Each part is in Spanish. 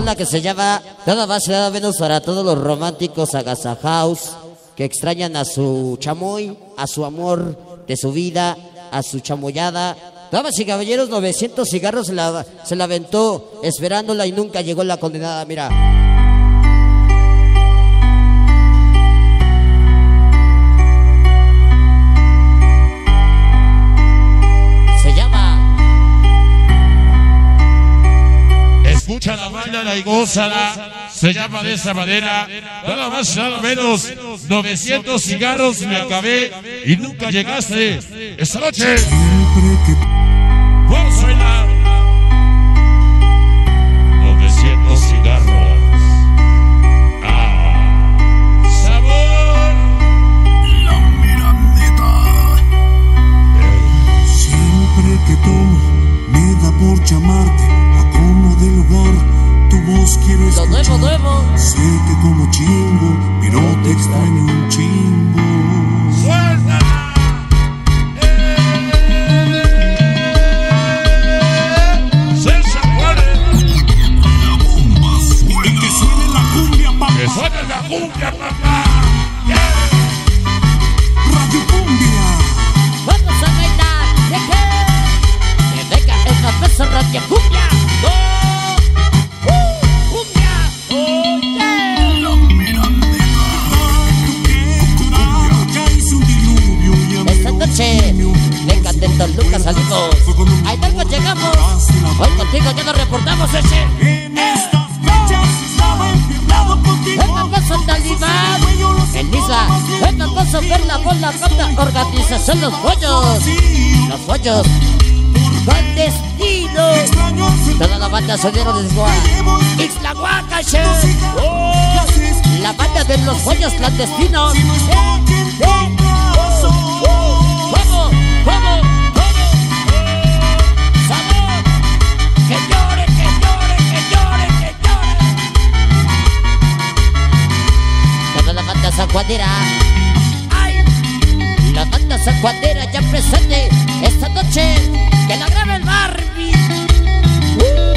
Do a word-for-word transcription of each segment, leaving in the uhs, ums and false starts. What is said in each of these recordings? rola que se llama nada más y nada menos para todos los románticos agasajaos que extrañan a su chamoy, a su amor de su vida, a su chamoyada. Damas y caballeros, novecientos cigarros se la, se la aventó esperándola y nunca llegó la condenada, mira. Se llama. Escucha la banda y gózala. Se llama de esa manera. Nada más, nada menos. novecientos cigarros me acabé y nunca llegaste esta noche. Vamos a bailar novecientos cigarros. Ah, sabor. La mera neta. Eh. Siempre que tomo, me da por llamarte a como de lugar. Tu voz quiero escuchar. Lo debo, debo. Sé que como chingo, pero te extraño un chingo. ¡Suéltala! ¡Suena la cumbia, papá! Yeah. ¡Radio Cumbia! ¡Vamos a bailar! ¡De qué! ¡Que venga en la mesa Radio Cumbia! ¡Oh! ¡Uh! ¡Cumbia! ¡Oh, yeah! La mirandera. ¡Cumbia! Ya hizo un diluvio. Esta noche, venga de Toluca salimos. Ahí luego llegamos. Hoy contigo ya nos reportamos, ese. En estas fechas estaba enfiernado contigo. Talibán, Elisa, buena cosa ver la bola con organización los pollos, los pollos, con destino, toda la banda sonera de Ixtlahuacache, la banda de los pollos clandestinos, vamos, vamos, vamos, sabor, que llore, que llore, que llore, que Zacuadera, ay, la banda Zacuadera ya presente esta noche, que la grabe el Barbie. Uh.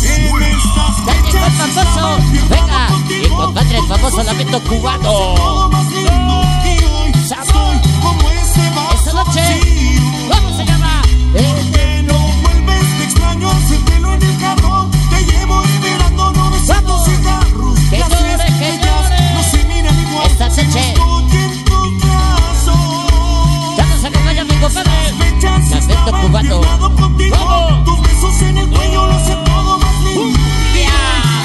Ya llegó el famoso, venga, y compadre el famoso lamento cubano. Sabor, esta noche, ¿cómo se llama? Eh. No vuelves, te extraño, se te lo en el carro, te llevo esperando, no me siento cigarro. Que llore, que llore. No se miran igual. Esta noche ya no se me vaya mi compadre. Lamento cubano. ¿Cómo? Tus besos en el cuello lo hacen todo más lindo.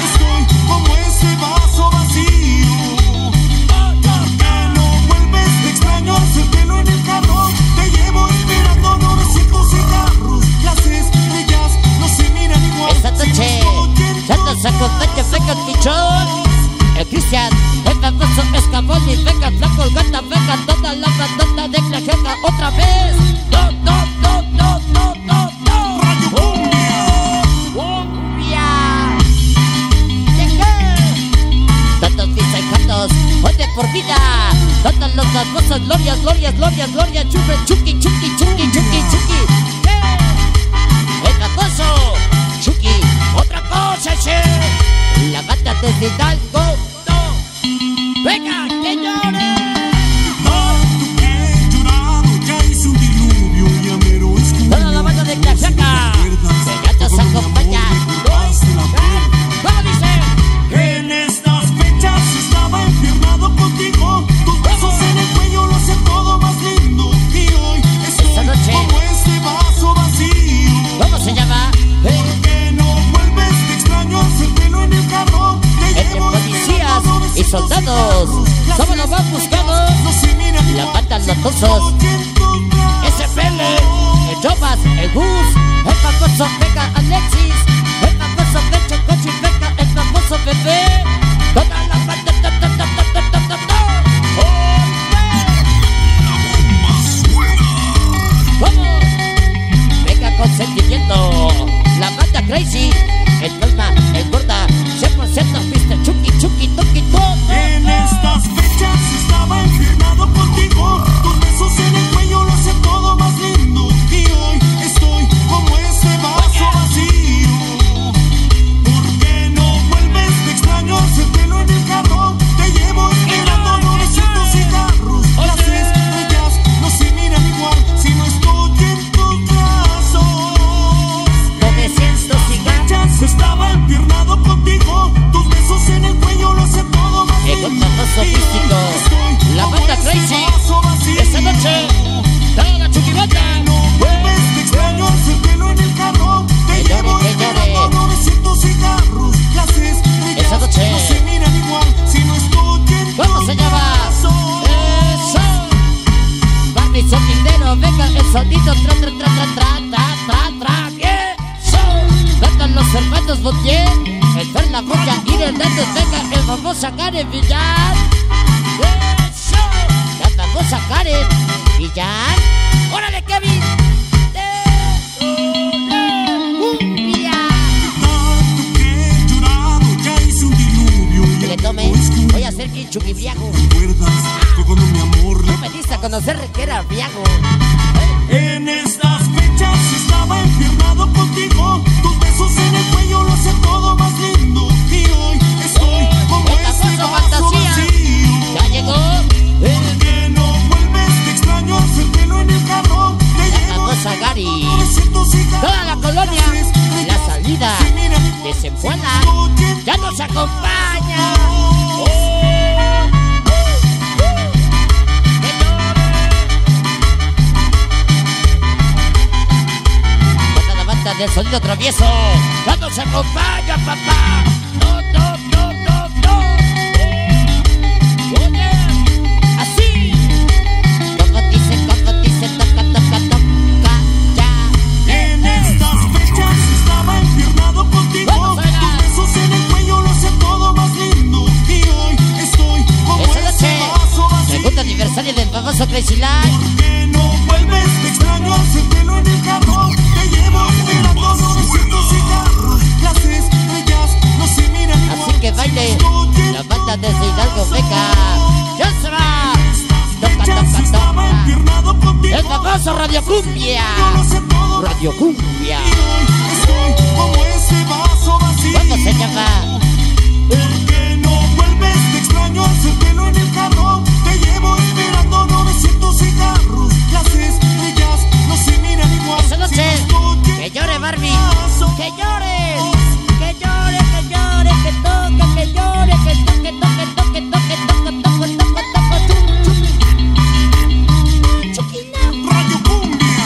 Estoy como ese vaso vacío. Porque no vuelves, te extraño. Se te lo en el carro. Te llevo esperando. No recibo cigarros. Las estrellas no se miran igual. Esta noche ya no se acompaña. Venga el pichón. El Cristian, el famoso escapón y venga la colgata, venga toda la bandota de Clajeca otra vez. No, no, no, no, no, no, no. Radio Cumbia. Cumbia. Llegué. Tantos fisajanos, hoy de por vida. Todas las famosas glorias, glorias, glorias, glorias. Chupe, chuki, chuki, chuki, chuki, chuki. El famoso chuki, otra cosa, che. La banda desde Hidalgo, no. Venga, que llore. Tanto que he llorado, ya hice un diluvio y a mero escudo. Toda la banda de Claxaca, que ya nos acompaña. ¿Cómo dice? En estas fechas estaba enfermado contigo. Tus besos en el cuello lo hacen todo más lindo. Y hoy estoy noche, como este vaso vacío. ¿Cómo se llama? ¿Eh? Entre policías y soldados somos los más buscados. La banda Los Tuzos, S P L, el Chopas, el Gus, el famoso Pega Alexis, el famoso Pecho Cochi Pega, el famoso Bebé. Toda la banda, ta, ta, ta, ta, ta, ta, ta, ta. Vamos, venga con sentimiento. La banda Crazy, el Palma, el Gorda. Chucky, chucky, toqui, toqui. En estas fechas estaba enfermado contigo. Tus besos en el cuello lo hacen todo más lindo. Y hoy estoy como ese vaso vacío. los hermanos Boutier, el Fer La Boca y Hernández Vega, el famosa Karen Villar. La famosa Karen Villar. ¡Órale, Kevin! ¡Cumbia! Que le tome, voy a hacer quichuquibriago. Tú me diste a conocer que era briago. En estas fechas estaba enfermado contigo. Tus besos en el cuello lo hacen todo más lindo. Y hoy estoy como este vaso vacío. Ya llegó. ¿Por qué no vuelves? Te extraño el pelo en el carro. Te llevo a toda la colonia. La salida desenfuela. Ya nos acompaña. Del sonido travieso, ya nos acompaña, papá. No, no, no, no, no. Oye, así. Toco, dice, toco, dice, toca, toca, toca, ya. En estas fechas estaba enfiernado contigo. Tus besos en el cuello lo hacen todo más lindo. Y hoy estoy como esta noche, segundo aniversario del famoso Crazy Live. ¿Por qué no vuelves? Te extraño, se te lo en el carro. Te llevo. Así que baile la banda desde Hidalgo Beca. ¡Ya se va! Toca, toca, toca. El famoso Radio Cumbia. Radio Cumbia. ¿Cómo se llama? ¿Por qué no vuelves? Te extraño el pelo en el carro. Te llevo esperando novecientos cigarros. Las estrellas no se miran igual. Esa noche. Que llore Barbie, que llore, que llore, que llore, que toque, que llore, que toque, toque, toque, toque, toque, toque, toque, toque, toque, Chuquina, Radio Cumbia.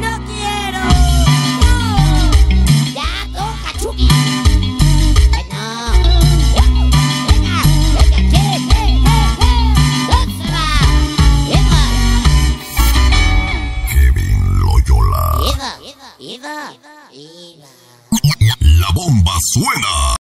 No quiero, no, ya toca Chuqui. No, venga, venga, que, que, que, que, se va, venga. Kevin Loyola. Ida, Ida, Ida. La bomba suena.